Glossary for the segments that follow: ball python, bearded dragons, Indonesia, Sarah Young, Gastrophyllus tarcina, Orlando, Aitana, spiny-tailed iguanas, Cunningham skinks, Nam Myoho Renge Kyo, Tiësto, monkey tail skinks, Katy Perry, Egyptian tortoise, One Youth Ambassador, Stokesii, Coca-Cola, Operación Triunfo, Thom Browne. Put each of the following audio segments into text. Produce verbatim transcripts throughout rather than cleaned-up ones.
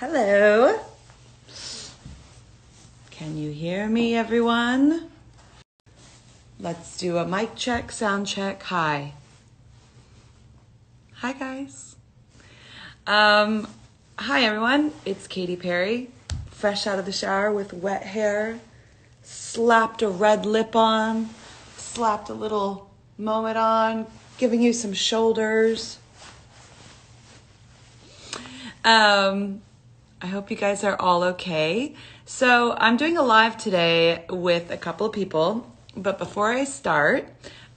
Hello. Can you hear me, everyone? Let's do a mic check, sound check. Hi. Hi, guys. Um, hi, everyone. It's Katy Perry, fresh out of the shower with wet hair, slapped a red lip on, slapped a little moment on, giving you some shoulders. Um, I hope you guys are all okay. So I'm doing a live today with a couple of people, but before I start,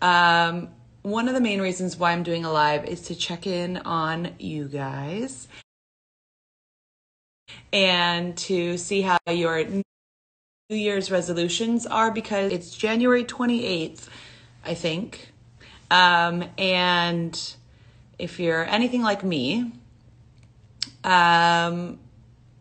um, one of the main reasons why I'm doing a live is to check in on you guys and to see how your New Year's resolutions are, because it's January twenty-eighth, I think. Um, and if you're anything like me, um,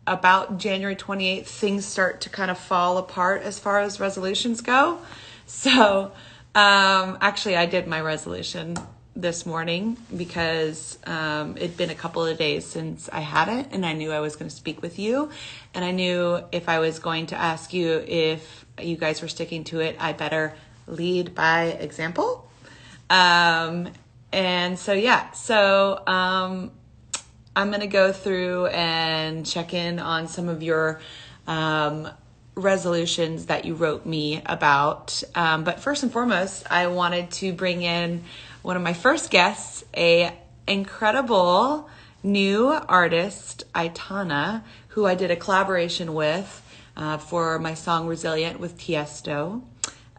about January twenty-eighth, things start to kind of fall apart as far as resolutions go. So, um, actually I did my resolution this morning because, um, it'd been a couple of days since I had it, and I knew I was going to speak with you, and I knew if I was going to ask you if you guys were sticking to it, I better lead by example. Um, and so, yeah, so, um, I'm going to go through and check in on some of your um, resolutions that you wrote me about. Um, but first and foremost, I wanted to bring in one of my first guests, an incredible new artist, Aitana, who I did a collaboration with uh, for my song Resilient with Tiësto.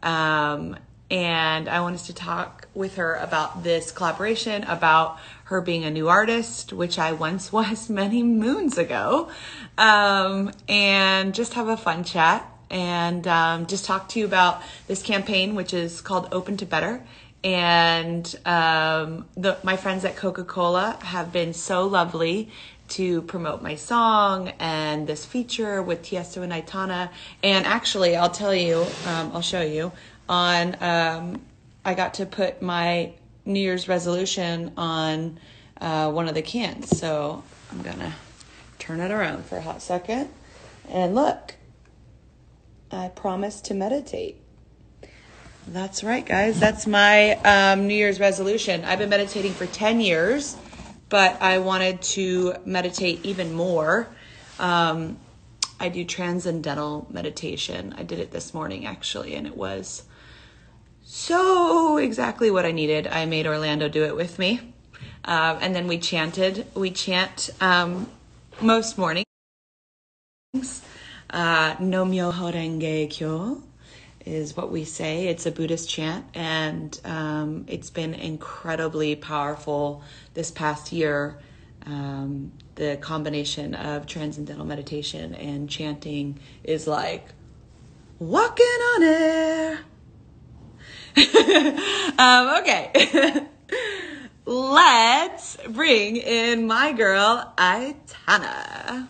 Um, and I wanted to talk with her about this collaboration, about her being a new artist, which I once was many moons ago, um, and just have a fun chat and um, just talk to you about this campaign, which is called Open to Better. And um, the, my friends at Coca-Cola have been so lovely to promote my song and this feature with Tiësto and Aitana. And actually, I'll tell you, um, I'll show you, on um, I got to put my New Year's resolution on uh, one of the cans. So I'm gonna turn it around for a hot second. And look, I promised to meditate. That's right, guys. That's my um, New Year's resolution. I've been meditating for ten years, but I wanted to meditate even more. Um, I do transcendental meditation. I did it this morning, actually, and it was so exactly what I needed. I made Orlando do it with me. Um, and then we chanted. We chant um, most mornings. Uh, Nam Myoho Renge Kyo is what we say. It's a Buddhist chant. And um, it's been incredibly powerful this past year. Um, the combination of transcendental meditation and chanting is like walking on air. um, okay, let's bring in my girl, Aitana.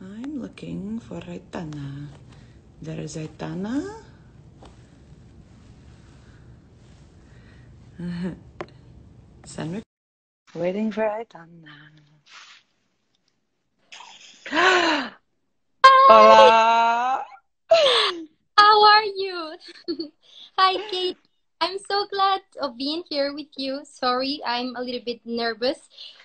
I'm looking for Aitana. There is Aitana. Send waiting for Aitana. Hola. How are you? Hi, Kate. I'm so glad of being here with you. Sorry, I'm a little bit nervous,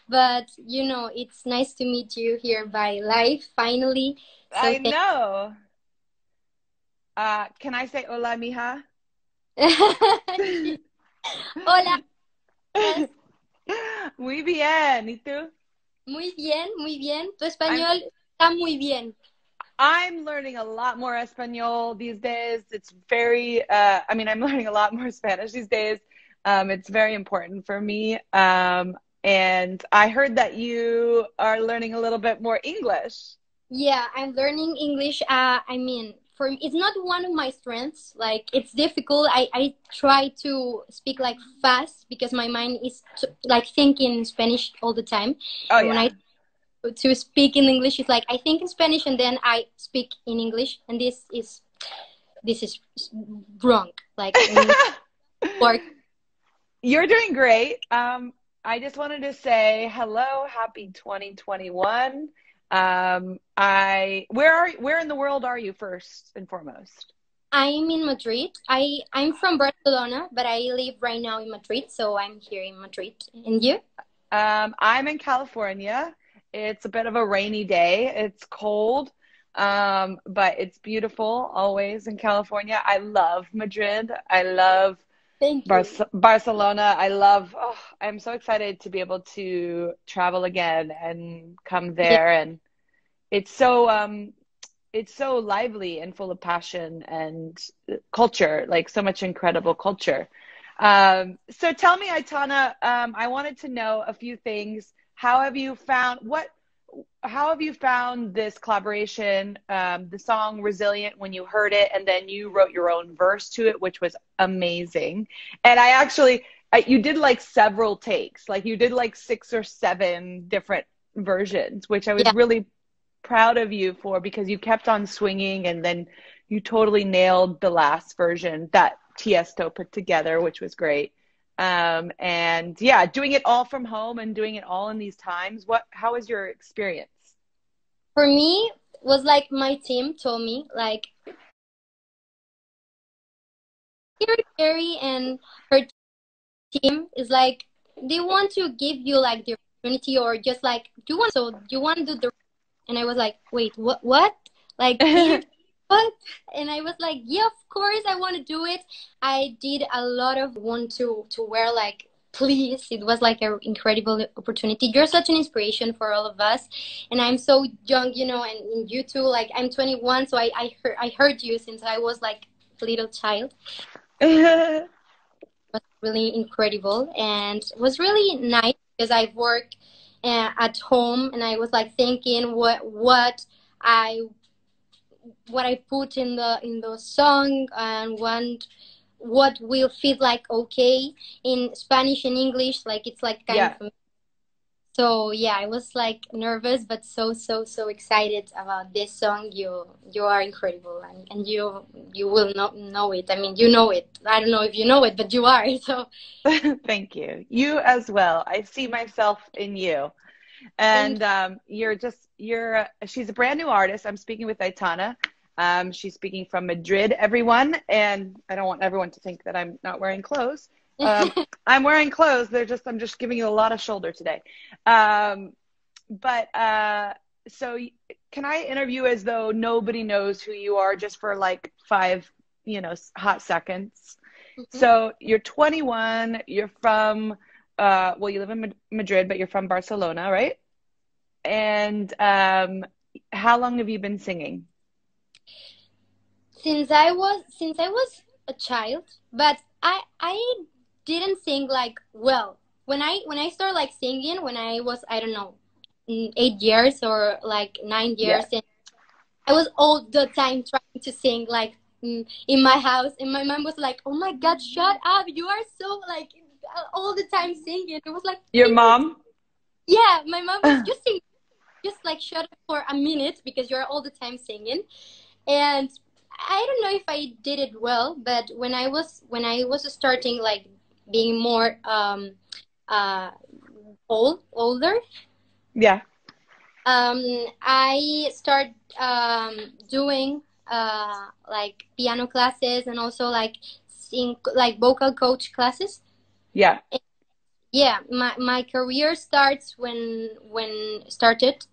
but you know, it's nice to meet you here by live finally. So I know. Uh, can I say hola, mija? Hola. Yes. Muy bien, ¿y tú? Muy bien, muy bien. Tu español I'm, está muy bien. I'm learning a lot more Espanol these days. It's very, uh, I mean, I'm learning a lot more Spanish these days. Um, it's very important for me. Um, and I heard that you are learning a little bit more English. Yeah, I'm learning English. Uh, I mean, for me, it's not one of my strengths. Like, it's difficult. I, I try to speak like fast because my mind is like thinking Spanish all the time. Oh, yeah. When I to speak in English. It's like I think in Spanish and then I speak in English, and this is this is wrong. Like work. You're doing great. Um, I just wanted to say hello, happy twenty twenty-one. Um, I where are where in the world are you first and foremost? I'm in Madrid. I I'm from Barcelona, but I live right now in Madrid, so I'm here in Madrid. And you? Um, I'm in California. It's a bit of a rainy day. It's cold, um, but it's beautiful always in California. I love Madrid. I love Bar Barcelona. I love. Oh, I'm so excited to be able to travel again and come there. Yeah. And it's so. Um, It's so lively and full of passion and culture, like so much incredible culture. Um, so tell me, Aitana, um, I wanted to know a few things. How have you found what? How have you found this collaboration, um, the song "Resilient" when you heard it, and then you wrote your own verse to it, which was amazing. And I actually, I, you did like several takes, like you did like six or seven different versions, which I was yeah. really. proud of you for, because you kept on swinging and then you totally nailed the last version that Tiësto put together, which was great. Um, and yeah, doing it all from home and doing it all in these times. What, how was your experience? For me, it was like my team told me, like, Katy Perry and her team is like, they want to give you like the opportunity or just like, do you want, so you want to do the And I was like, wait, what? What? Like, what? And I was like, yeah, of course, I want to do it. I did a lot of want to, to wear, like, please. It was, like, an incredible opportunity. You're such an inspiration for all of us. And I'm so young, you know, and, and you too. Like, I'm twenty-one, so I, I, heard, I heard you since I was, like, a little child. It was really incredible. And it was really nice because I've worked at home, and I was like thinking what what I what I put in the in the song and what what will feel like okay in Spanish and English, like it's like kind yeah. of. So yeah, I was like nervous, but so so so excited about this song. You you are incredible, and, and you you will not know it. I mean, you know it. I don't know if you know it, but you are. So thank you. You as well. I see myself in you. And um, you're just, you're, she's a brand new artist. I'm speaking with Aitana. Um, she's speaking from Madrid, everyone. And I don't want everyone to think that I'm not wearing clothes. Um, I'm wearing clothes. They're just, I'm just giving you a lot of shoulder today. Um, but uh, so can I interview as though nobody knows who you are just for like five, you know, hot seconds? Mm-hmm. So you're twenty-one, you're from, uh, well, you live in Madrid, but you're from Barcelona, right? And um, how long have you been singing? Since I was, since I was a child, but I, I didn't sing like, well, when I, when I started like singing, when I was, I don't know, eight years or like nine years. Yeah. And I was all the time trying to sing like, in my house, and my mom was like, oh my god, shut up, you are so like all the time singing. It was like your mom? Yeah, my mom was just singing, just like shut up for a minute because you're all the time singing. And I don't know if I did it well, but when I was when I was starting like being more um uh old older yeah um I start um doing uh like piano classes and also like sing like vocal coach classes. Yeah. And yeah, my my career starts when when started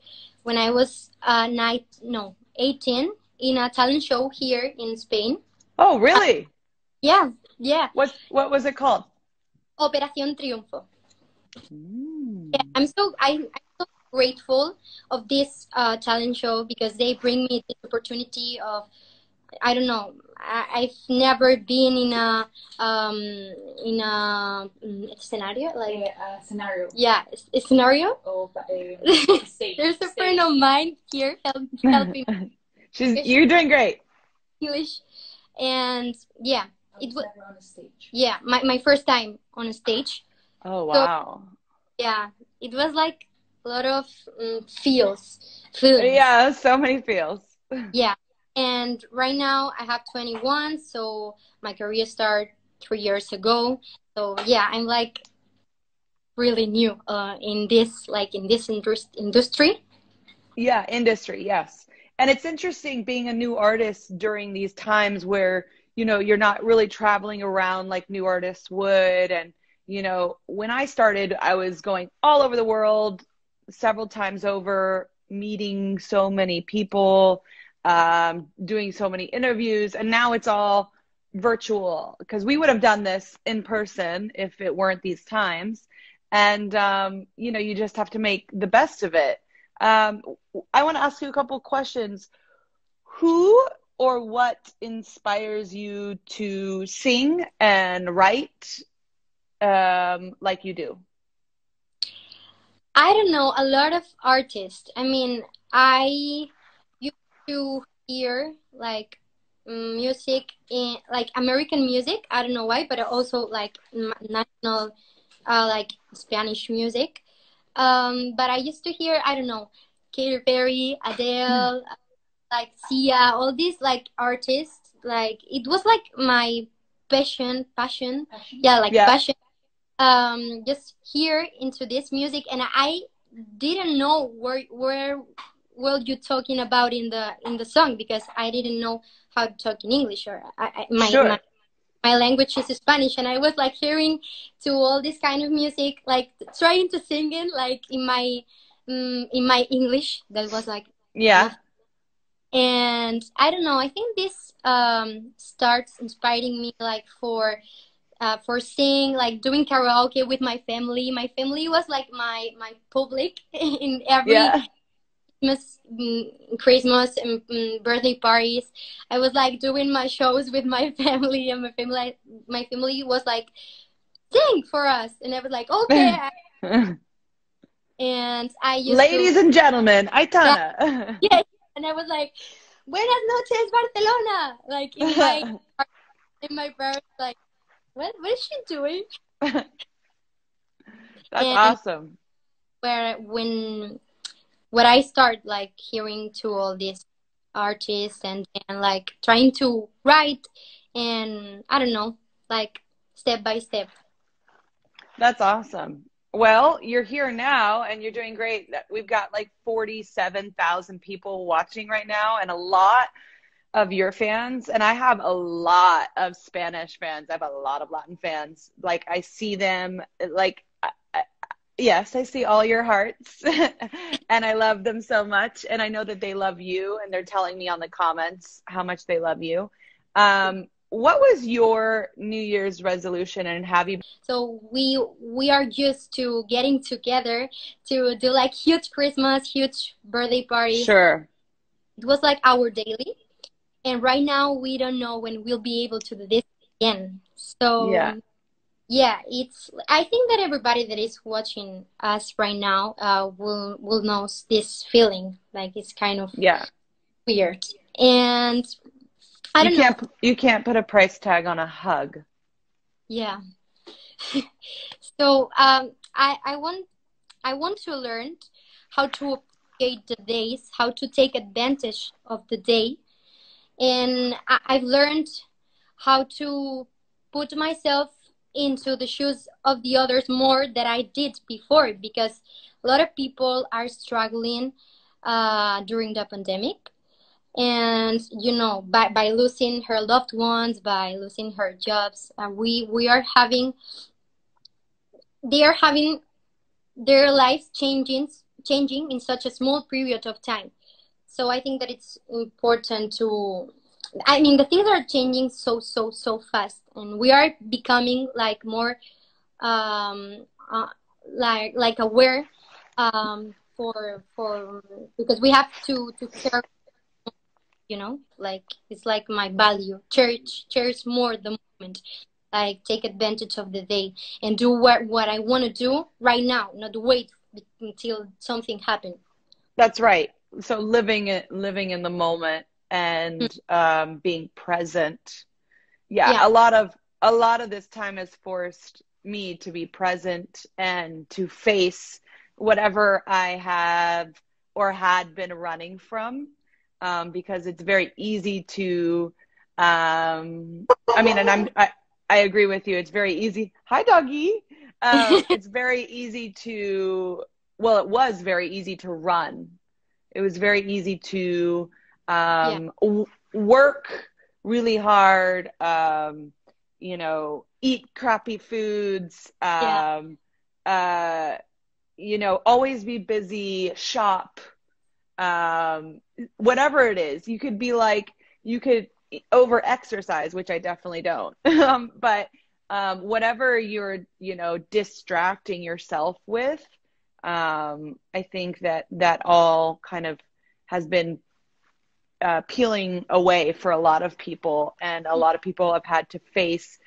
when I was uh nine no eighteen in a talent show here in Spain. Oh really? Uh, yeah, yeah. What what was it called? Operación Triunfo. Mm. Yeah, I'm so I I'm so grateful of this uh, talent show because they bring me the opportunity of, I don't know, I, I've never been in a um in a scenario like yeah, a scenario yeah a scenario oh, um, stage, there's a stage. Friend of mine here help, helping she's English. You're doing great English and yeah it was on a stage. Yeah, my, my first time on a stage. Oh wow. So, yeah, it was like a lot of um, feels. Feelings. Yeah, so many feels. Yeah. And right now I have twenty-one, so my career started three years ago. So yeah, I'm like really new uh, in this, like in this industri- industry. Yeah, industry, yes. And it's interesting being a new artist during these times where, you know, you're not really traveling around like new artists would. And, you know, when I started, I was going all over the world several times over, meeting so many people, um, doing so many interviews. And now it's all virtual, because we would have done this in person if it weren't these times. And, um, you know, you just have to make the best of it. Um, I want to ask you a couple questions. Who or what inspires you to sing and write um, like you do? I don't know. A lot of artists. I mean, I used to hear like music, in, like American music. I don't know why, but also like national, uh, like Spanish music. Um, but I used to hear, I don't know, Katy Perry, Adele, like Sia, all these like artists. Like it was like my passion, passion, passion. yeah, like yeah. passion. Um, just here into this music, and I didn't know where where were you talking about in the in the song, because I didn't know how to talk in English, or I, I, my, sure. my my language is Spanish, and I was like hearing to all this kind of music, like trying to sing it, like in my um, in my English. That was like yeah. And I don't know. I think this um, starts inspiring me, like for uh, for singing, like doing karaoke with my family. My family was like my my public in every yeah. Christmas, Christmas and birthday parties. I was like doing my shows with my family, and my family, my family was like, sing for us, and I was like, okay. And I used ladies to, and gentlemen, Aitana. Yeah, yeah, and I was like, buenas noches, Barcelona. Like in my in my birth, like, what what is she doing? That's and awesome. Where when. When I start like hearing to all these artists and, and like trying to write, and I don't know, like step by step. That's awesome. Well, you're here now and you're doing great. We've got like forty-seven thousand people watching right now, and a lot of your fans. And I have a lot of Spanish fans. I have a lot of Latin fans. Like I see them like, I, I, yes, I see all your hearts and I love them so much. And I know that they love you, and they're telling me on the comments how much they love you. Um, what was your New Year's resolution, and have you? So we, we are used to getting together to do like huge Christmas, huge birthday parties. Sure. It was like our daily. And right now we don't know when we'll be able to do this again. So yeah. Yeah, it's. I think that everybody that is watching us right now uh, will will know this feeling. Like it's kind of yeah weird, and I don't you can't, know. You can't put a price tag on a hug. Yeah. So um, I I want I want to learn how to appreciate the days, how to take advantage of the day, and I, I've learned how to put myself into the shoes of the others more than I did before, because a lot of people are struggling uh, during the pandemic, and you know, by, by losing her loved ones, by losing her jobs, and we we are having they are having their lives changing changing in such a small period of time. So I think that it's important to I mean, the things are changing so, so, so fast, and we are becoming like more, um, uh, like like aware, um, for for because we have to to care, you know, like it's like my value, cherish cherish more the moment, like take advantage of the day and do what what I want to do right now, not wait until something happens. That's right. So living it, living in the moment. And um, being present. Yeah, yeah, a lot of a lot of this time has forced me to be present and to face whatever I have or had been running from, um, because it's very easy to, um, I mean, and I'm, I, I agree with you. It's very easy. Hi, doggy. Um, it's very easy to, well, it was very easy to run. It was very easy to um, yeah. w- work really hard, um, you know, eat crappy foods, um, yeah. uh, you know, always be busy, shop, um, whatever it is. You could be like, you could over exercise, which I definitely don't. um, but um, whatever you're, you know, distracting yourself with, um, I think that that all kind of has been uh, peeling away for a lot of people. And a lot of people have had to face,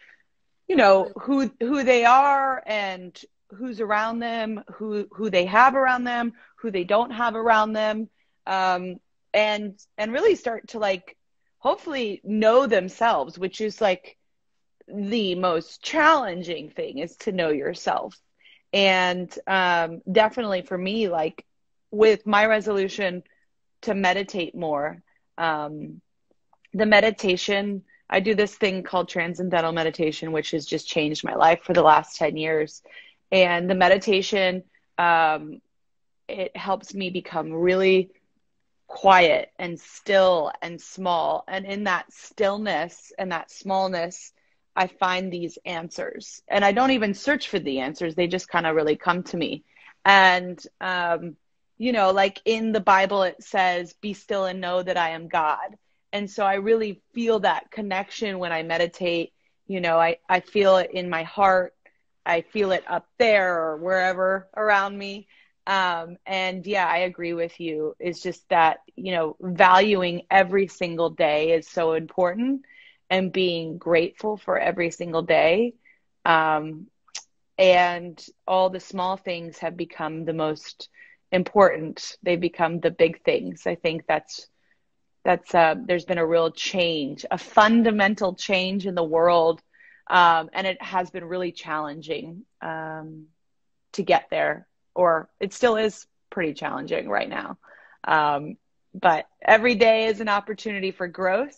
you know, who, who they are and who's around them, who, who they have around them, who they don't have around them. Um, and, and really start to like, hopefully know themselves, which is like the most challenging thing, is to know yourself. And um, definitely for me, like with my resolution to meditate more, um, the meditation, I do this thing called transcendental meditation, which has just changed my life for the last ten years. And the meditation, um, it helps me become really quiet and still and small. And in that stillness and that smallness, I find these answers, and I don't even search for the answers. They just kind of really come to me. And, um, you know, like in the Bible, it says, be still and know that I am God. And so I really feel that connection when I meditate. You know, I, I feel it in my heart. I feel it up there or wherever around me. Um, and yeah, I agree with you. It's just that, you know, valuing every single day is so important, and being grateful for every single day. Um, and all the small things have become the most important. They become the big things. I think that's, that's, uh, there's been a real change, a fundamental change in the world. Um, and it has been really challenging, um, to get there, or it still is pretty challenging right now. Um, but every day is an opportunity for growth.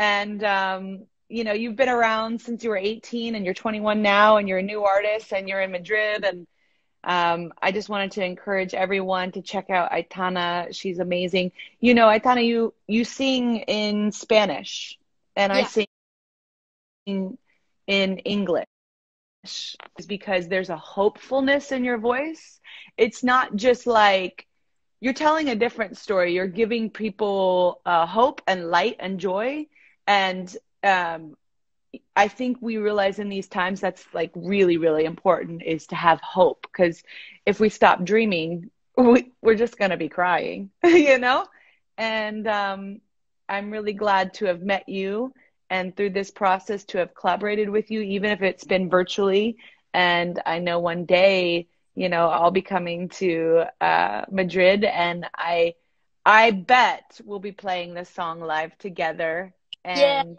And, um, you know, you've been around since you were eighteen, and you're twenty-one now, and you're a new artist, and you're in Madrid. And um, I just wanted to encourage everyone to check out Aitana. She's amazing. You know, Aitana, you, you sing in Spanish, and yeah. I sing in, in English. It's because there's a hopefulness in your voice. It's not just like, you're telling a different story. You're giving people uh, hope and light and joy. And um, I think we realize in these times that's like really, really important, is to have hope. Because if we stop dreaming, we, we're just going to be crying, you know? And um, I'm really glad to have met you, and through this process to have collaborated with you, even if it's been virtually. And I know one day, you know, I'll be coming to uh, Madrid, and I I bet we'll be playing this song live together. And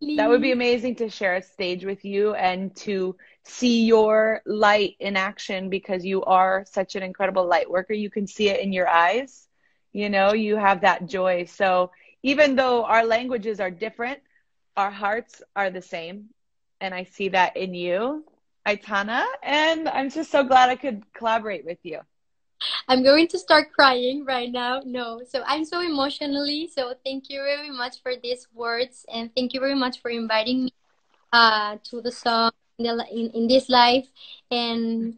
yes, that would be amazing to share a stage with you and to see your light in action, because you are such an incredible light worker. You can see it in your eyes. You know, you have that joy. So even though our languages are different, our hearts are the same. And I see that in you, Aitana, and I'm just so glad I could collaborate with you. I'm going to start crying right now. No, so I'm so emotionally. So thank you very much for these words, and thank you very much for inviting me uh, to the song in, the, in, in this live. And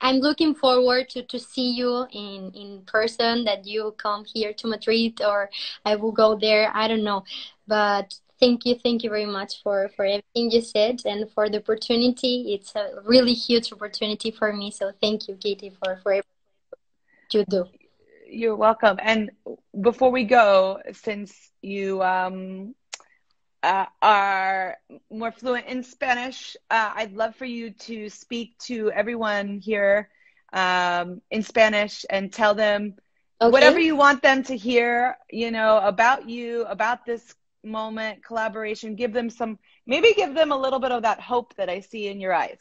I'm looking forward to, to see you in, in person, that you come here to Madrid, or I will go there. I don't know, but Thank you. Thank you very much for, for everything you said, and for the opportunity. It's a really huge opportunity for me. So thank you, Katy, for, for everything you do. You're welcome. And before we go, since you um, uh, are more fluent in Spanish, uh, I'd love for you to speak to everyone here um, in Spanish and tell them okay. whatever you want them to hear, you know, about you, about this moment, collaboration. Give them some, maybe give them a little bit of that hope that I see in your eyes.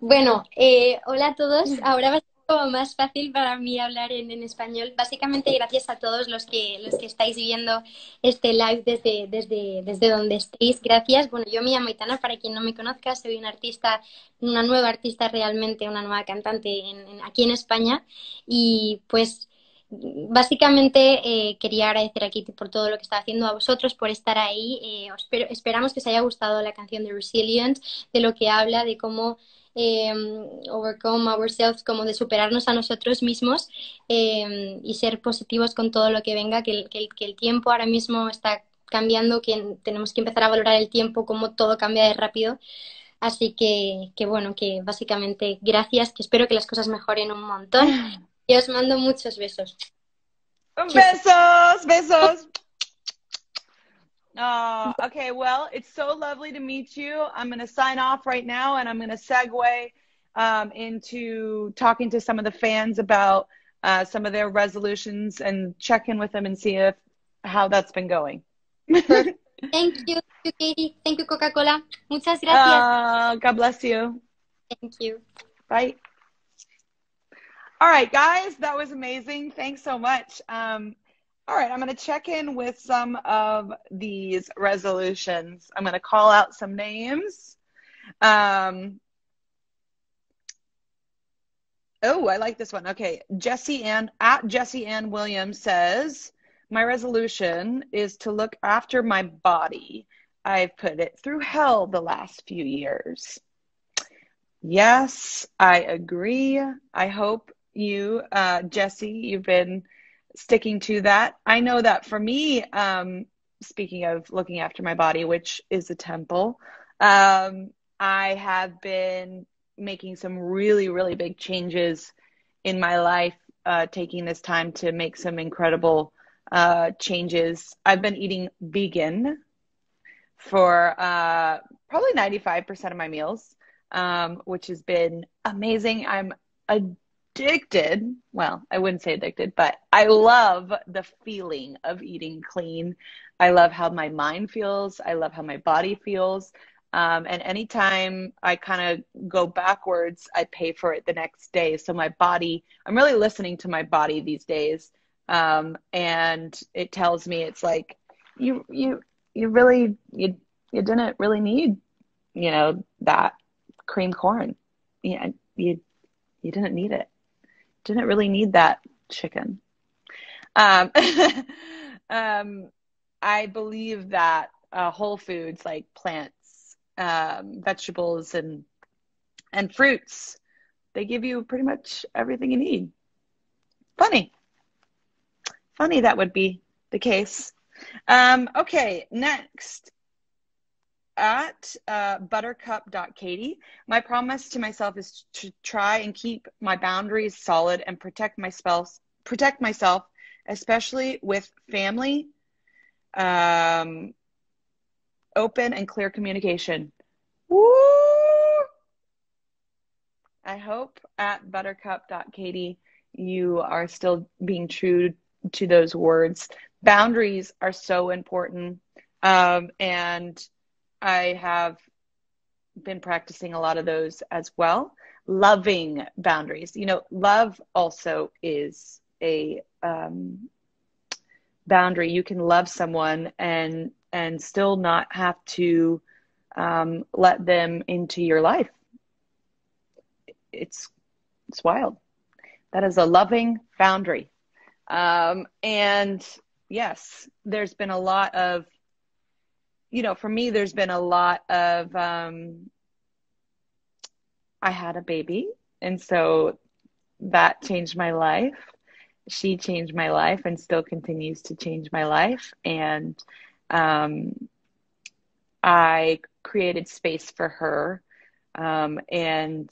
Bueno, eh, hola a todos. Ahora va a ser como más fácil para mí hablar en, en español. Básicamente gracias a todos los que los que estáis viendo este live desde, desde, desde donde estéis. Gracias. Bueno, yo me llamo Aitana, para quien no me conozca, soy una artista, una nueva artista realmente, una nueva cantante en, en, aquí en España. Y pues básicamente eh, quería agradecer a Katy por todo lo que está haciendo, a vosotros por estar ahí. Eh, os espero, esperamos que os haya gustado la canción de Resilient, de lo que habla, de cómo Eh, overcome ourselves, como de superarnos a nosotros mismos eh, y ser positivos con todo lo que venga, que el, que, el, que el tiempo ahora mismo está cambiando, que tenemos que empezar a valorar el tiempo, como todo cambia de rápido. Así que, que bueno, que básicamente gracias, que espero que las cosas mejoren un montón y os mando muchos besos. Besos, besos. Oh, okay, well, it's so lovely to meet you. I'm going to sign off right now, and I'm going to segue um, into talking to some of the fans about uh, some of their resolutions and check in with them and see if how that's been going. Thank you, Katy. Thank you, Coca-Cola. Muchas gracias. Uh, God bless you. Thank you. Bye. All right, guys, that was amazing. Thanks so much. Um, All right, I'm going to check in with some of these resolutions. I'm going to call out some names. Um, oh, I like this one. Okay, Jessie Ann, at Jessie Ann Williams says, my resolution is to look after my body. I've put it through hell the last few years. Yes, I agree. I hope you, uh, Jessie, you've been sticking to that. I know that for me, um, speaking of looking after my body, which is a temple, um, I have been making some really, really big changes in my life, uh, taking this time to make some incredible uh, changes. I've been eating vegan for uh, probably ninety-five percent of my meals, um, which has been amazing. I'm a addicted. Well, I wouldn't say addicted, but I love the feeling of eating clean. I love how my mind feels. I love how my body feels. Um, and anytime I kind of go backwards, I pay for it the next day. So my body, I'm really listening to my body these days. Um, and it tells me, it's like, you, you, you really, you, you didn't really need, you know, that cream corn. Yeah. You, you didn't need it. Didn't really need that chicken. Um, um, I believe that uh, whole foods like plants, um, vegetables, and and fruits, they give you pretty much everything you need. Funny. Funny that would be the case. Um, okay, next. At uh, buttercup dot katy, my promise to myself is to try and keep my boundaries solid and protect myself, protect myself, especially with family. Um, open and clear communication. Woo! I hope at buttercup dot katy you are still being true to those words. Boundaries are so important, um, and I have been practicing a lot of those as well. Loving boundaries. You know, love also is a um, boundary. You can love someone and and still not have to um, let them into your life. It's it's wild. That is a loving boundary. Um, and yes, there's been a lot of, you know, for me, there's been a lot of, um, I had a baby, and so that changed my life. She changed my life and still continues to change my life. And um, I created space for her. Um, and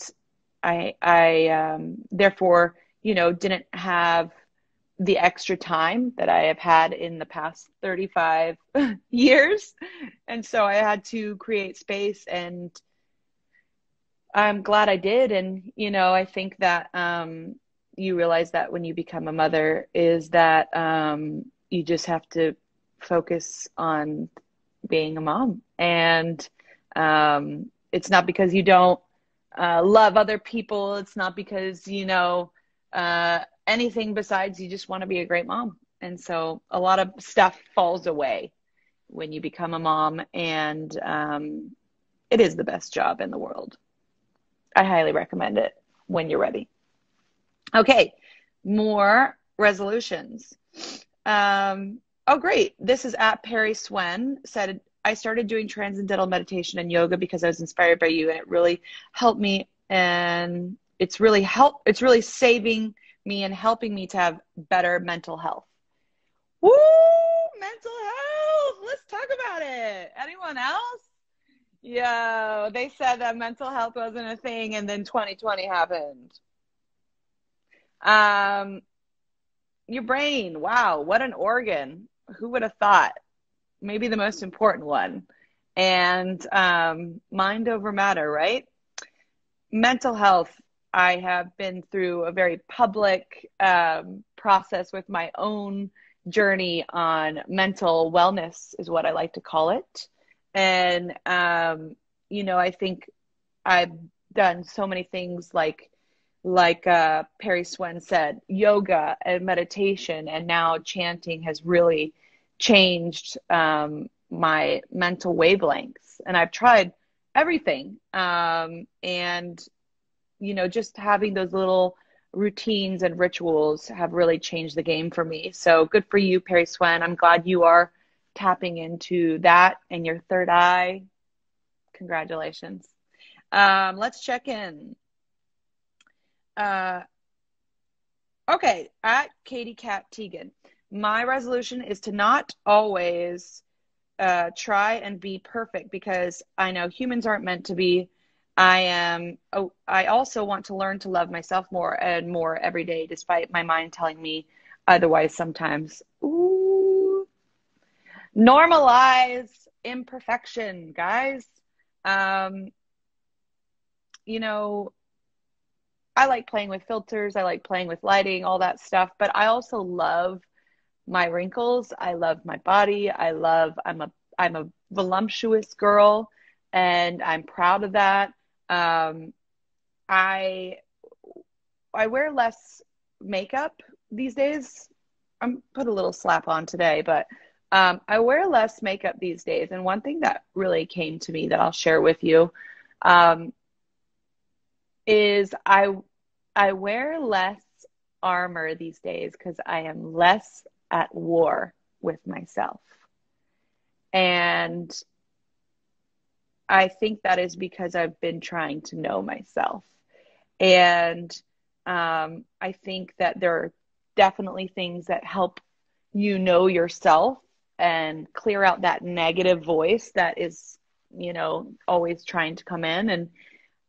I, I um, therefore, you know, didn't have the extra time that I have had in the past thirty-five years. And so I had to create space, and I'm glad I did. And, you know, I think that um, you realize that when you become a mother, is that um, you just have to focus on being a mom. And um, it's not because you don't uh, love other people. It's not because, you know, uh, anything besides you just want to be a great mom. And so a lot of stuff falls away when you become a mom, and um, it is the best job in the world. I highly recommend it when you're ready. Okay, more resolutions. Um, oh, great. This is at Perry Swen said, I started doing transcendental meditation and yoga because I was inspired by you, and it really helped me. And it's really help. It's really saving me and helping me to have better mental health. Woo! Mental health. Let's talk about it. Anyone else? Yo, they said that mental health wasn't a thing, and then twenty twenty happened. Um, your brain. Wow, what an organ. Who would have thought? Maybe the most important one. And um, mind over matter, right? Mental health. I have been through a very public um, process with my own journey on mental wellness, is what I like to call it. And, um, you know, I think I've done so many things like, like uh, Perry Swen said, yoga and meditation, and now chanting has really changed um, my mental wavelengths. And I've tried everything. Um, and, you know, just having those little routines and rituals have really changed the game for me. So good for you, Perry Swen. I'm glad you are tapping into that and your third eye. Congratulations. Um, let's check in. Uh, okay, at Katie Cat Tegan. My resolution is to not always uh, try and be perfect, because I know humans aren't meant to be. I am. Oh, I also want to learn to love myself more and more every day, despite my mind telling me otherwise sometimes. Ooh. Normalize imperfection, guys. Um, you know, I like playing with filters. I like playing with lighting, all that stuff. But I also love my wrinkles. I love my body. I love, I'm a, I'm a voluptuous girl, and I'm proud of that. Um, I, I wear less makeup these days. I'm put a little slap on today, but um, I wear less makeup these days. And one thing that really came to me that I'll share with you um, is I, I wear less armor these days, because I am less at war with myself. And I think that is because I've been trying to know myself. And um, I think that there are definitely things that help you know yourself and clear out that negative voice that is, you know, always trying to come in. And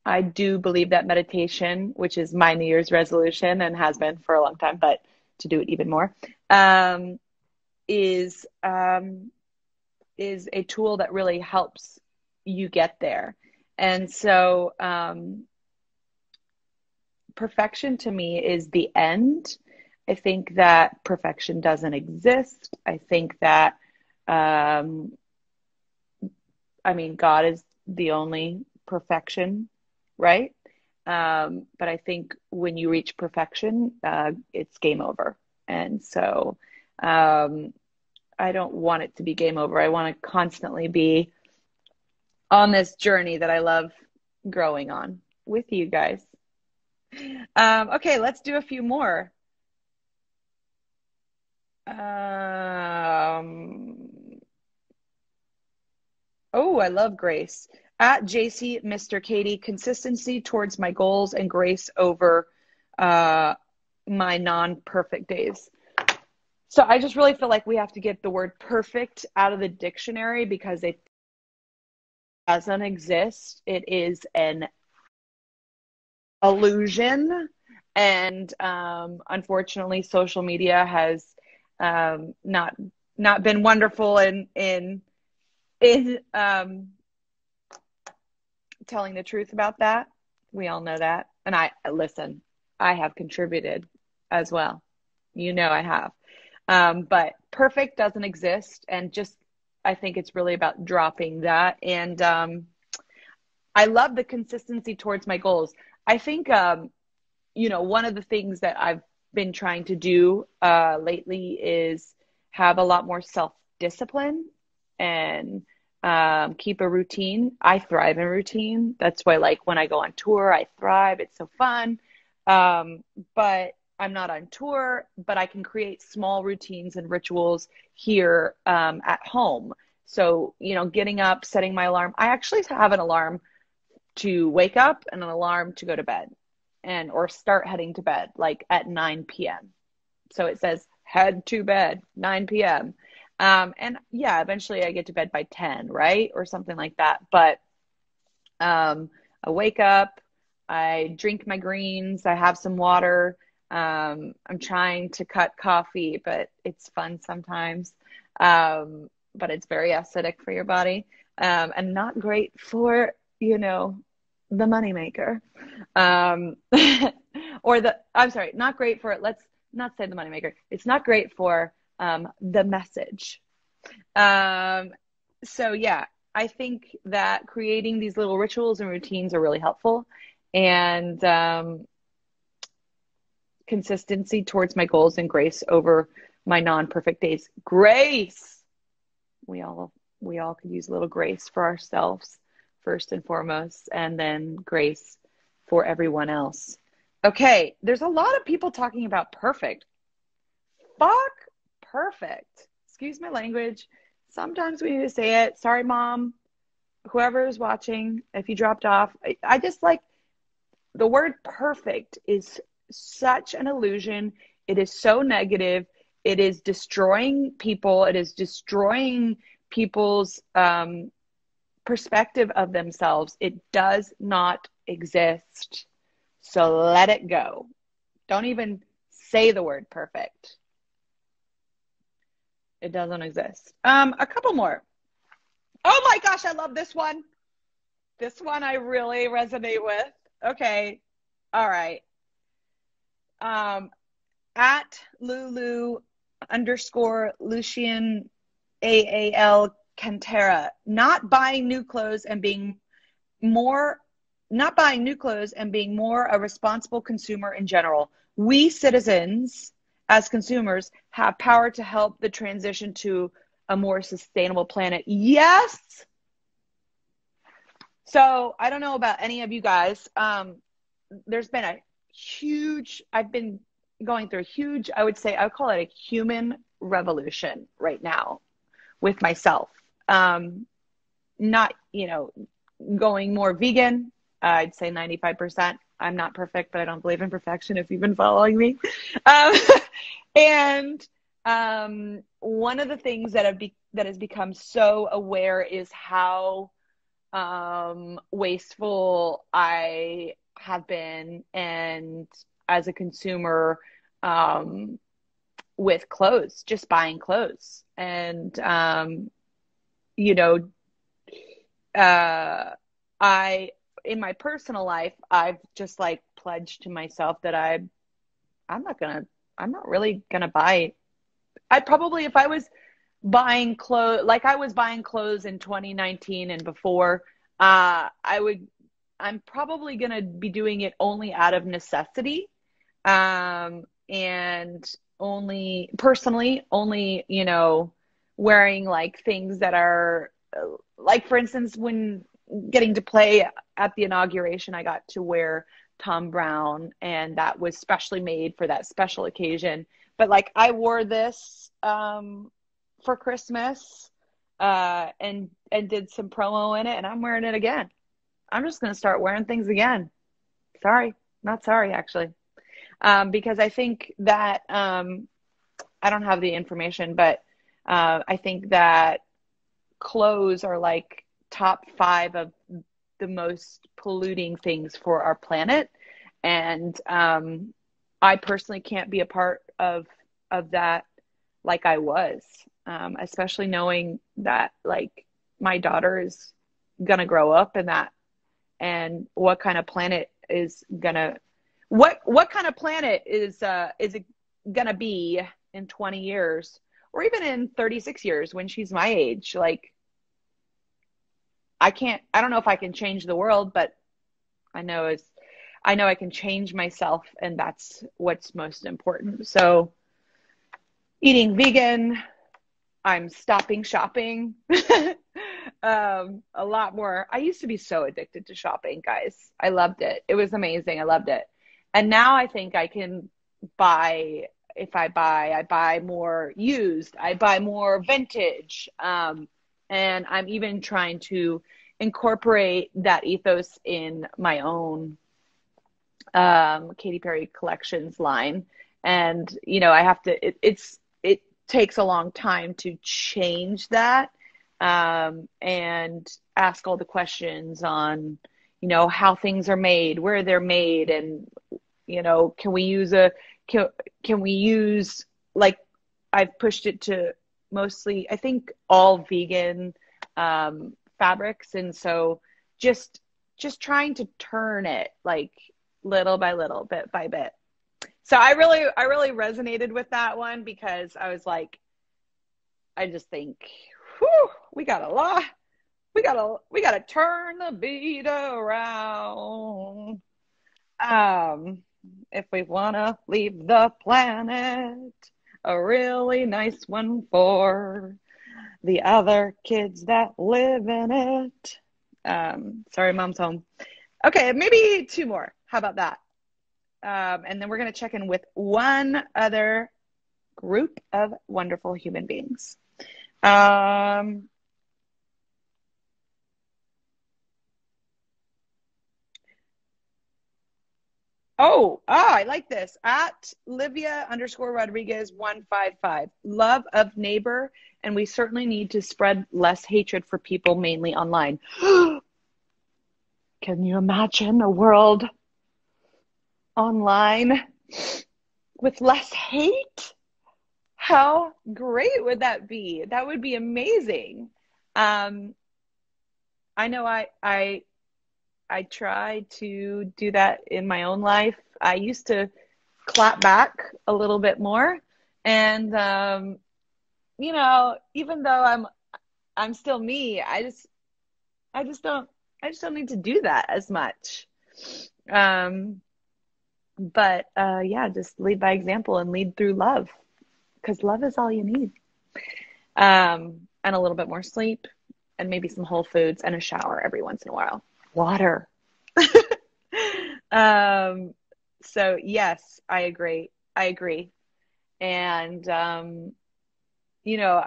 I do believe that meditation, which is my New Year's resolution and has been for a long time, but to do it even more, um, is, um, is a tool that really helps you get there. And so um, perfection to me is the end. I think that perfection doesn't exist. I think that, um, I mean, God is the only perfection, right? Um, but I think when you reach perfection, uh, it's game over. And so um, I don't want it to be game over. I want to constantly be on this journey that I love growing on with you guys. Um, okay, let's do a few more. Um, oh, I love Grace. At J C, Mister Katie, consistency towards my goals and grace over uh, my non-perfect days. So I just really feel like we have to get the word perfect out of the dictionary, because it doesn't exist. It is an illusion. And um, unfortunately, social media has um, not not been wonderful in, in, in um, telling the truth about that. We all know that. And I, listen, I have contributed as well. You know I have. Um, but perfect doesn't exist. And just, I think it's really about dropping that. And um, I love the consistency towards my goals. I think um, you know, one of the things that I've been trying to do uh, lately is have a lot more self-discipline and um, keep a routine. I thrive in routine. That's why, like, when I go on tour, I thrive. It's so fun. Um, but I'm not on tour, but I can create small routines and rituals here um, at home. So, you know, getting up, setting my alarm. I actually have an alarm to wake up and an alarm to go to bed, and or start heading to bed, like at nine p m So it says head to bed, nine p m Um, and yeah, eventually I get to bed by ten, right? Or something like that. But um, I wake up, I drink my greens, I have some water. Um, I'm trying to cut coffee, but it's fun sometimes. Um, but it's very acidic for your body, um, and not great for, you know, the moneymaker, um, or the, I'm sorry, not great for it. Let's not say the moneymaker. It's not great for, um, the message. Um, so yeah, I think that creating these little rituals and routines are really helpful, and, um, consistency towards my goals and grace over my non-perfect days. Grace. We all, we all could use a little grace for ourselves, first and foremost, and then grace for everyone else. Okay, there's a lot of people talking about perfect. Fuck perfect. Excuse my language. Sometimes we need to say it. Sorry, Mom. Whoever is watching, if you dropped off. I, I just like, the word perfect is such an illusion. It is so negative. It is destroying people. It is destroying people's um, perspective of themselves. It does not exist. So let it go. Don't even say the word perfect. It doesn't exist. Um, a couple more. Oh my gosh, I love this one. This one I really resonate with. Okay. All right. Um, at Lulu underscore Lucian A A L Cantera, not buying new clothes and being more, not buying new clothes and being more a responsible consumer in general. We citizens as consumers have power to help the transition to a more sustainable planet. Yes. So I don't know about any of you guys. Um, there's been a huge, I've been going through a huge, I would say, I would call it a human revolution right now with myself. Um, not, you know, going more vegan. Uh, I'd say ninety-five percent. I'm not perfect, but I don't believe in perfection if you've been following me. Um, and um, one of the things that, have be that has become so aware is how um, wasteful I have been, and as a consumer um, with clothes, just buying clothes. And, um, you know, uh, I, in my personal life, I've just like pledged to myself that I, I'm not gonna, I'm not really gonna buy. I probably, if I was buying clothes, like I was buying clothes in twenty nineteen and before, uh, I would, I'm probably going to be doing it only out of necessity, um, and only personally, only, you know, wearing like things that are like, for instance, when getting to play at the inauguration, I got to wear Thom Browne, and that was specially made for that special occasion. But like I wore this um, for Christmas uh, and, and did some promo in it, and I'm wearing it again. I'm just going to start wearing things again. Sorry, not sorry, actually. Um, because I think that, um, I don't have the information, but uh, I think that clothes are like top five of the most polluting things for our planet. And um, I personally can't be a part of, of that like I was, um, especially knowing that like my daughter is going to grow up in that. And what kind of planet is gonna, what what kind of planet is uh, is it gonna be in twenty years, or even in thirty-six years when she's my age? Like, I can't, I don't know if I can change the world, but I know as I know I can change myself, and that's what's most important. So eating vegan, I'm stopping shopping. um, a lot more. I used to be so addicted to shopping, guys. I loved it. It was amazing. I loved it. And now I think I can buy, if I buy, I buy more used, I buy more vintage. Um, and I'm even trying to incorporate that ethos in my own um, Katy Perry collections line. And, you know, I have to, it, it's, it takes a long time to change that um, and ask all the questions on, you know, how things are made, where they're made. And, you know, can we use a, can, can we use, like, I've pushed it to mostly, I think, all vegan um, fabrics. And so just, just trying to turn it, like, little by little, bit by bit. So I really, I really resonated with that one, because I was like, I just think, whew, we got a lot, we got to, we got to turn the beat around. Um, if we want to leave the planet a really nice one for the other kids that live in it. Um, sorry, mom's home. Okay. Maybe two more. How about that? Um, and then we're going to check in with one other group of wonderful human beings. Um, oh, ah, I like this. At Livia underscore Rodriguez one five five. Love of neighbor, and we certainly need to spread less hatred for people, mainly online. Can you imagine a world online with less hate? How great would that be? That would be amazing. Um, I know I, I, I try to do that in my own life. I used to clap back a little bit more. And, um, you know, even though I'm, I'm still me, I just, I just don't, I just don't need to do that as much. Um, But, uh, yeah, just lead by example and lead through love, because love is all you need. Um, and a little bit more sleep, and maybe some whole foods, and a shower every once in a while. Water. um, so, yes, I agree. I agree. And, um, you know,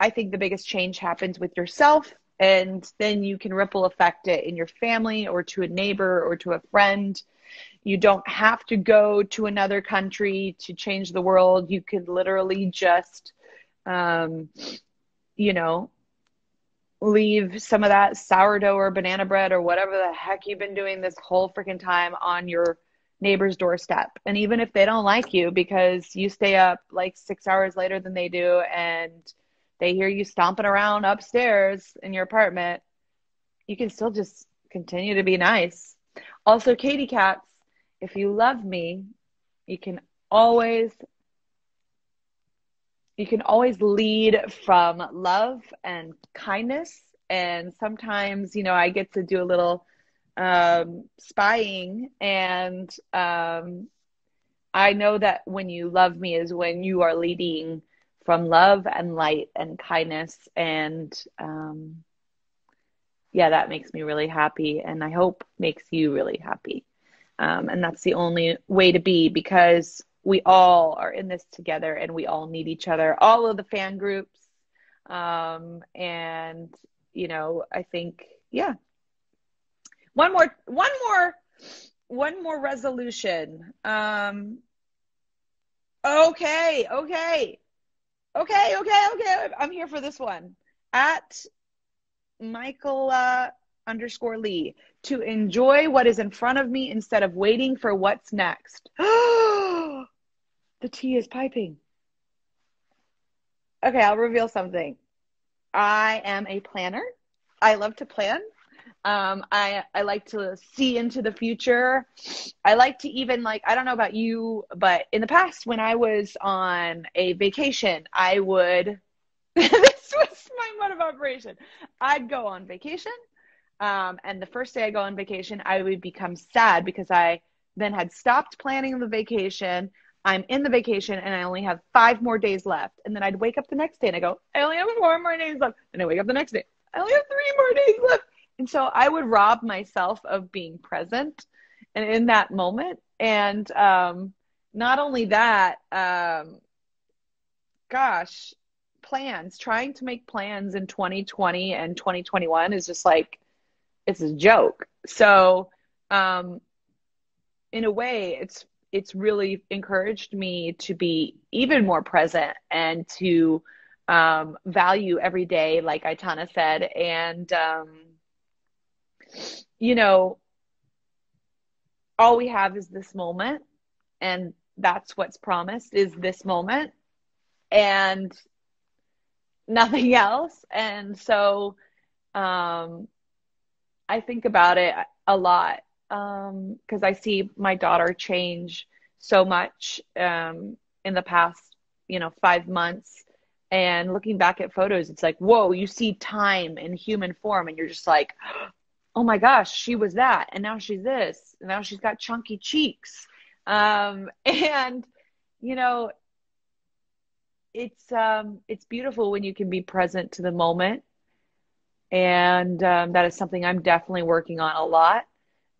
I think the biggest change happens with yourself, and then you can ripple effect it in your family, or to a neighbor, or to a friend. You don't have to go to another country to change the world. You could literally just, um, you know, leave some of that sourdough or banana bread or whatever the heck you've been doing this whole freaking time on your neighbor's doorstep. And even if they don't like you, because you stay up like six hours later than they do, and they hear you stomping around upstairs in your apartment, you can still just continue to be nice. Also, Katy Cats, if you love me, you can always, you can always lead from love and kindness. And sometimes, you know, I get to do a little um, spying, and um, I know that when you love me is when you are leading from love and light and kindness. And um, yeah, that makes me really happy, and I hope makes you really happy. Um, and that's the only way to be, because we all are in this together, and we all need each other, all of the fan groups. Um, and, you know, I think, yeah. One more, one more, one more resolution. Um, okay. Okay. Okay. Okay. Okay. I'm here for this one. At Michael, uh, underscore Lee, to enjoy what is in front of me instead of waiting for what's next. The tea is piping. Okay, I'll reveal something. I am a planner. I love to plan. Um, I, I like to see into the future. I like to even, like, I don't know about you, but in the past when I was on a vacation, I would, this was my mode of operation. I'd go on vacation. Um, and the first day I go on vacation, I would become sad because I then had stopped planning the vacation. I'm in the vacation and I only have five more days left. And then I'd wake up the next day and I go, I only have four more days left. And I wake up the next day, I only have three more days left. And so I would rob myself of being present and in that moment. And um, not only that, um, gosh, plans, trying to make plans in twenty twenty and twenty twenty-one is just like, it's a joke. So um, in a way, it's it's really encouraged me to be even more present and to um, value every day, like Aitana said. And, um, you know, all we have is this moment, and that's what's promised is this moment and nothing else. And so um, I think about it a lot. Um, cause I see my daughter change so much, um, in the past, you know, five months and looking back at photos, it's like, whoa, you see time in human form and you're just like, oh my gosh, she was that. And now she's this, and now she's got chunky cheeks. Um, and you know, it's, um, it's beautiful when you can be present to the moment. And, um, that is something I'm definitely working on a lot.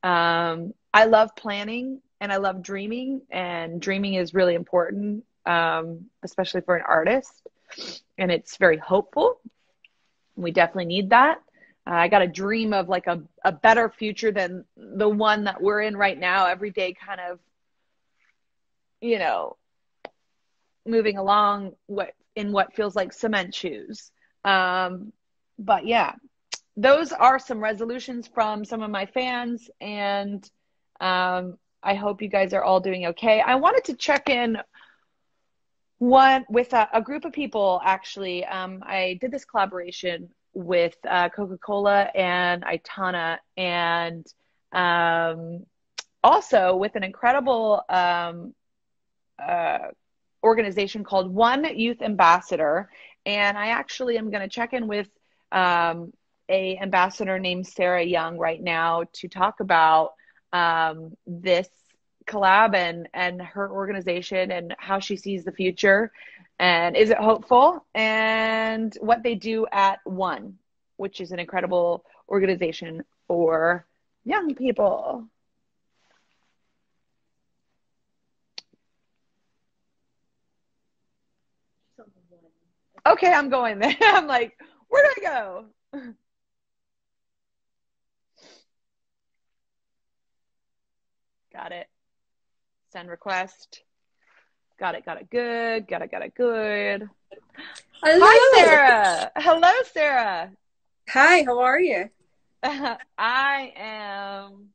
Um, I love planning and I love dreaming, and dreaming is really important, um, especially for an artist, and it's very hopeful. We definitely need that. Uh, I got to dream of like a, a better future than the one that we're in right now, every day kind of, you know, moving along what in what feels like cement shoes. Um, but yeah. Those are some resolutions from some of my fans, and um, I hope you guys are all doing okay. I wanted to check in one with a, a group of people, actually. Um, I did this collaboration with uh, Coca-Cola and Aitana, and um, also with an incredible um, uh, organization called One Youth Ambassador. And I actually am going to check in with um, a ambassador named Sarah Young right now to talk about um, this collab and, and her organization and how she sees the future, and is it hopeful, and what they do at One, which is an incredible organization for young people. Okay, I'm going there. I'm like, where do I go? Got it. Send request. Got it, got it, good. Got it, got it, good. Hello. Hi, Sarah. Hello, Sarah. Hi, how are you? I am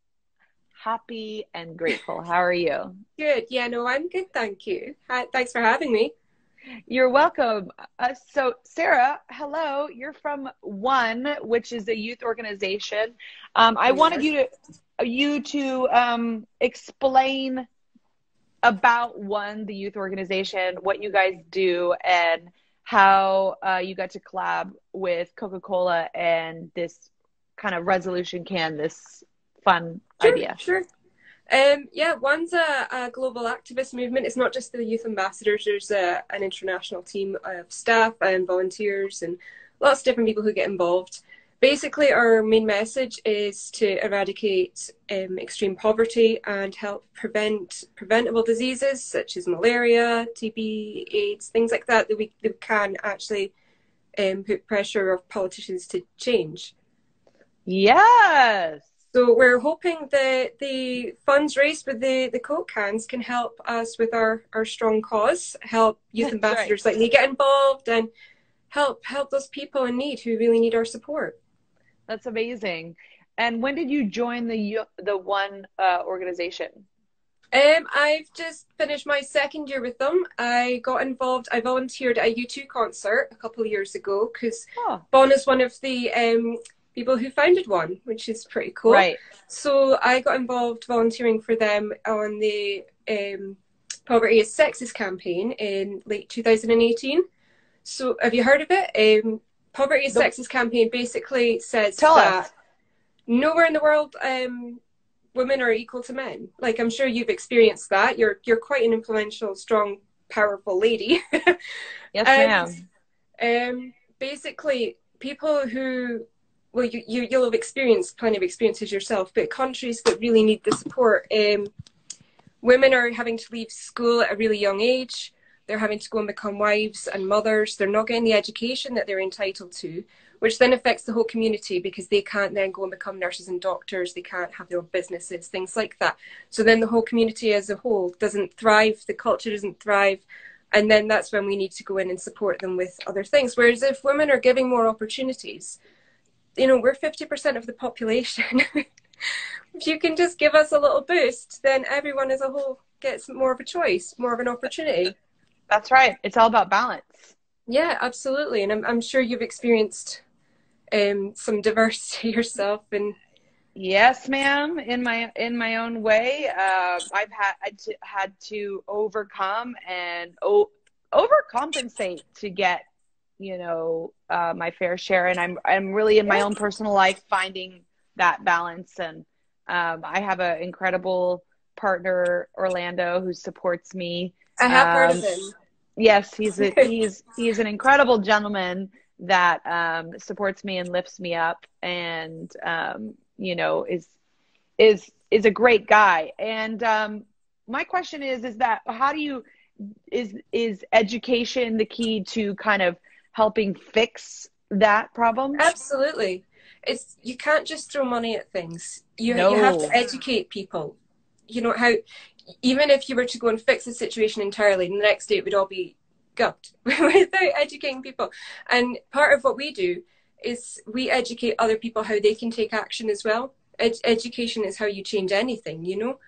happy and grateful. How are you? Good. Yeah, no, I'm good, thank you. Hi, thanks for having me. You're welcome. Uh, so, Sarah, hello. You're from One, which is a youth organization. Um, I wanted you to... you to um, explain about One, the youth organization, what you guys do, and how uh, you got to collab with Coca-Cola and this kind of resolution can, this fun sure, idea. Sure. Um, yeah, One's a, a global activist movement. It's not just the youth ambassadors. There's a, an international team of staff and volunteers and lots of different people who get involved. Basically, our main message is to eradicate um, extreme poverty and help prevent preventable diseases such as malaria, T B, AIDS, things like that, that we, that we can actually um, put pressure on politicians to change. Yes! So we're hoping that the funds raised with the, the Coke cans can help us with our, our strong cause, help youth ambassadors right. like me get involved, and help help those people in need who really need our support. That's amazing. And when did you join the the One uh, organization? Um, I've just finished my second year with them. I got involved. I volunteered at a U two concert a couple of years ago because oh. Bon is one of the um, people who founded One, which is pretty cool. Right. So I got involved volunteering for them on the um, Poverty is Sexist campaign in late two thousand eighteen. So have you heard of it? Um, Poverty is Sexist campaign basically says Tell that us. nowhere in the world um, women are equal to men. Like, I'm sure you've experienced that. You're you're quite an influential, strong, powerful lady. Yes, ma'am. Um, basically, people who, well, you, you, you'll have experienced plenty of experiences yourself, but countries that really need the support, um, women are having to leave school at a really young age. They're having to go and become wives and mothers. They're not getting the education that they're entitled to, which then affects the whole community because they can't then go and become nurses and doctors. They can't have their own businesses, things like that. So then the whole community as a whole doesn't thrive. The culture doesn't thrive. And then that's when we need to go in and support them with other things. Whereas if women are giving more opportunities, you know, we're fifty percent of the population. If you can just give us a little boost, then everyone as a whole gets more of a choice, more of an opportunity. That's right. It's all about balance. Yeah, absolutely. And I'm, I'm sure you've experienced um, some diversity yourself. And yes, ma'am. In my in my own way, uh, I've had to, had to overcome and o overcompensate to get, you know, uh, my fair share. And I'm I'm really in my own personal life finding that balance. And um, I have an incredible partner, Orlando, who supports me. I have um, heard of him. Yes, he's a, he's he's an incredible gentleman that um, supports me and lifts me up, and um, you know, is is is a great guy. And um, my question is, is that how do you is is education the key to kind of helping fix that problem? Absolutely, it's you can't just throw money at things. You no. you have to educate people. You know how. Even if you were to go and fix the situation entirely, and the next day it would all be gupped without educating people. And part of what we do is we educate other people how they can take action as well. Ed- education is how you change anything, you know.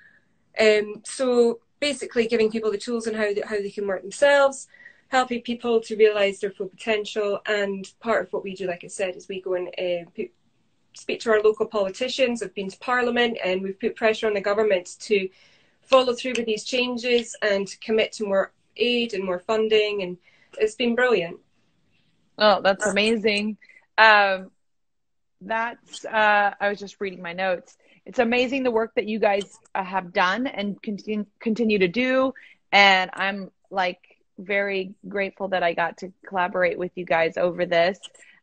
Um, so basically giving people the tools on how, how they can work themselves, helping people to realise their full potential. And part of what we do, like I said, is we go and uh, put, speak to our local politicians. We've been to Parliament and we've put pressure on the government to follow through with these changes and commit to more aid and more funding, and it's been brilliant. Oh, that's amazing. Um, that's, uh, I was just reading my notes. It's amazing the work that you guys uh, have done and continue, continue to do. And I'm like very grateful that I got to collaborate with you guys over this.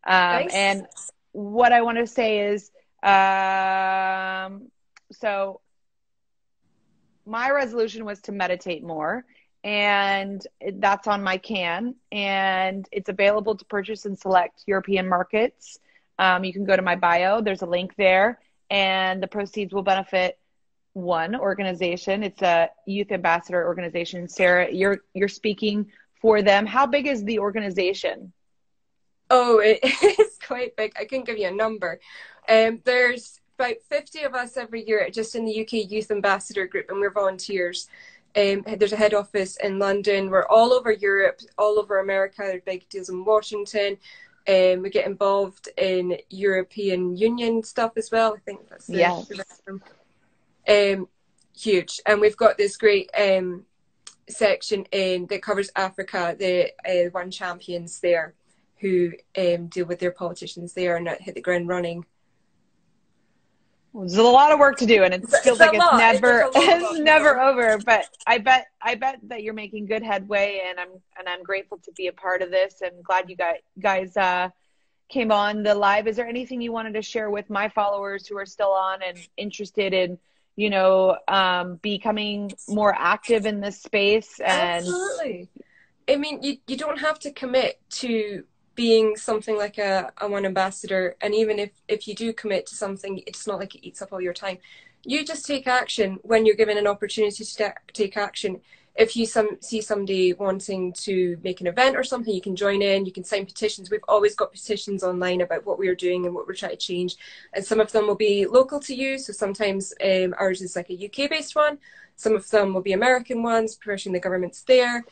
Um, nice. And what I want to say is, um, so my resolution was to meditate more, and that's on my can, and it's available to purchase in select European markets. Um, you can go to my bio. There's a link there, and the proceeds will benefit one organization. It's a youth ambassador organization. Sarah, you're, you're speaking for them. How big is the organization? Oh, it is quite big. I couldn't give you a number. Um, there's about fifty of us every year just in the U K Youth Ambassador group, and we're volunteers. Um, there's a head office in London. We're all over Europe, all over America. There are big deals in Washington. Um, we get involved in European Union stuff as well. I think that's the yes. um, huge. And we've got this great um, section in that covers Africa, the uh, One Champions there, who um, deal with their politicians there and hit the ground running. There's a lot of work to do, and it feels like it's never it's never over. But I bet I bet that you're making good headway, and I'm and I'm grateful to be a part of this. I'm glad you guys guys uh, came on the live. Is there anything you wanted to share with my followers who are still on and interested in, you know, um, becoming more active in this space? And absolutely. I mean, you you don't have to commit to being something like a, a one ambassador. And even if, if you do commit to something, it's not like it eats up all your time. You just take action when you're given an opportunity to take action. If you some, see somebody wanting to make an event or something, you can join in, you can sign petitions. We've always got petitions online about what we are doing and what we're trying to change. And some of them will be local to you. So sometimes um, ours is like a U K-based one. Some of them will be American ones, pushing the governments there,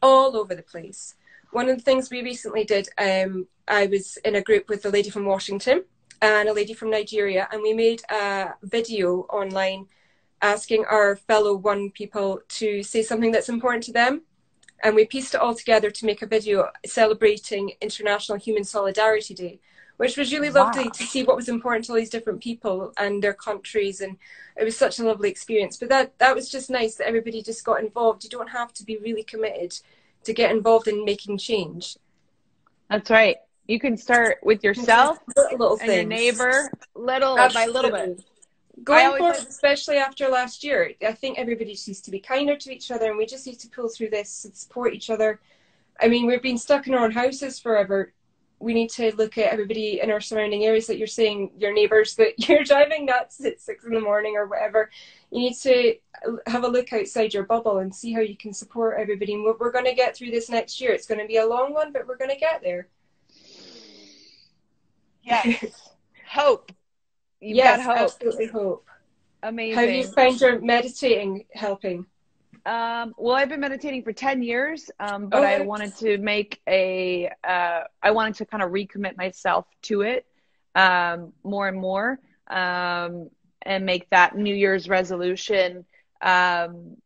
all over the place. One of the things we recently did, um, I was in a group with a lady from Washington and a lady from Nigeria, and we made a video online asking our fellow One people to say something that's important to them. and we pieced it all together to make a video celebrating International Human Solidarity Day, which was really lovely. Wow. To see what was important to all these different people and their countries, and it was such a lovely experience. But that, that was just nice that everybody just got involved. You don't have to be really committed to get involved in making change. That's right. You can start with yourself little and your neighbor, little Absolutely. by little bit. Going forward, have... especially after last year, I think everybody just needs to be kinder to each other, and we just need to pull through this and support each other. I mean, we've been stuck in our own houses forever. We need to look at everybody in our surrounding areas, that you're saying, your neighbours that you're driving nuts at six in the morning or whatever. You need to have a look outside your bubble and see how you can support everybody. And we're, we're going to get through this next year. It's going to be a long one, but we're going to get there. Yes. Hope. You've yes, got hope. Absolutely hope. Amazing. How do you find your meditating helping? Um, well, I've been meditating for ten years, um, but oh, I wanted to make a, uh, I wanted to kind of recommit myself to it, um, more and more, um, and make that New Year's resolution, um,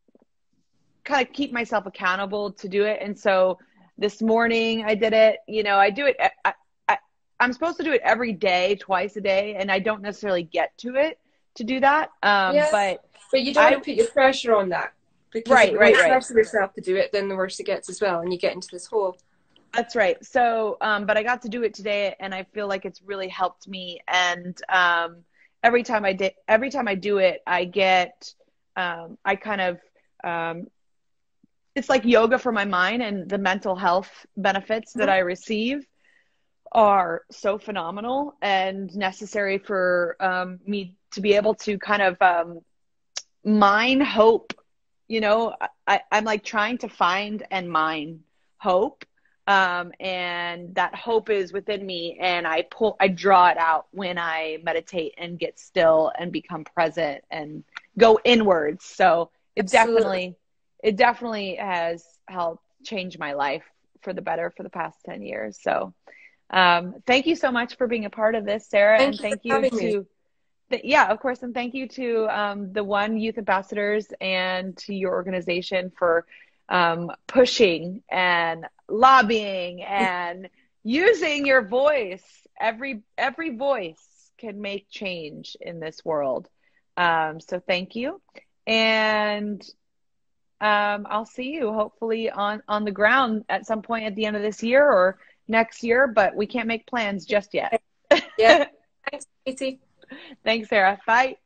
kind of keep myself accountable to do it. And so this morning I did it. You know, I do it, I, I, I'm supposed to do it every day, twice a day, and I don't necessarily get to it to do that. Um, yes, but, but you don't I, have to put your pressure on that. Because right, the right, right. Pressure yourself to do it, then the worse it gets as well, and you get into this hole. That's right. So, um, but I got to do it today, and I feel like it's really helped me. And um, every time I did, every time I do it, I get, um, I kind of, um, it's like yoga for my mind, and the mental health benefits mm-hmm. that I receive are so phenomenal and necessary for um, me to be able to kind of um, mine hope. You know, I, I'm like trying to find and mine hope. Um, and that hope is within me. And I pull, I draw it out when I meditate and get still and become present and go inwards. So it Absolutely. definitely, it definitely has helped change my life for the better for the past ten years. So um, thank you so much for being a part of this, Sarah. Thank and thank you to me. Yeah, of course. And thank you to um, the One Youth Ambassadors and to your organization for um, pushing and lobbying and using your voice. Every, every voice can make change in this world. Um, so thank you. And um, I'll see you hopefully on, on the ground at some point at the end of this year or next year, but we can't make plans just yet. Yeah. Thanks, Katy. Thanks, Sarah. Bye.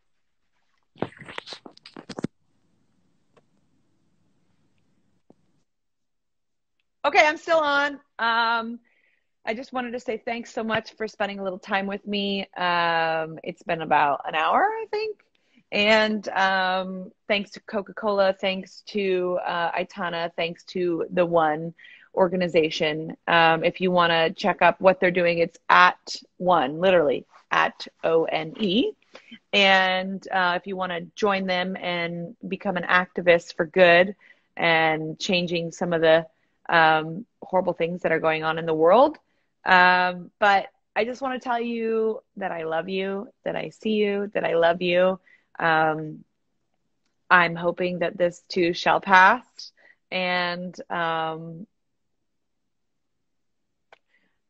Okay, I'm still on. Um, I just wanted to say thanks so much for spending a little time with me. Um, it's been about an hour, I think. And um, thanks to Coca-Cola, thanks to uh, Aitana, thanks to The One organization. Um, if you want to check up what they're doing, it's at One, literally. At O N E. And uh, if you want to join them and become an activist for good and changing some of the um, horrible things that are going on in the world. Um, but I just want to tell you that I love you, that I see you, that I love you. Um, I'm hoping that this too shall pass. And, um,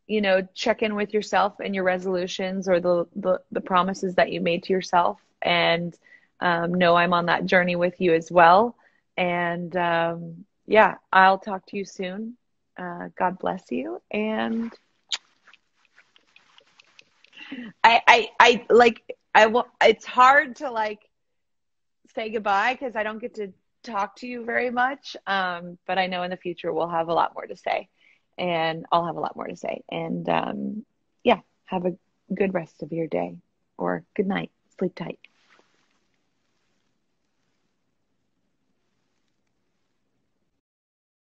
you know, check in with yourself and your resolutions or the, the, the promises that you made to yourself. And um, know I'm on that journey with you as well. And um, yeah, I'll talk to you soon. Uh, God bless you. And I, I, I like, I, it's hard to like say goodbye because I don't get to talk to you very much. Um, but I know in the future we'll have a lot more to say. And I'll have a lot more to say. And um, yeah, have a good rest of your day or good night. Sleep tight.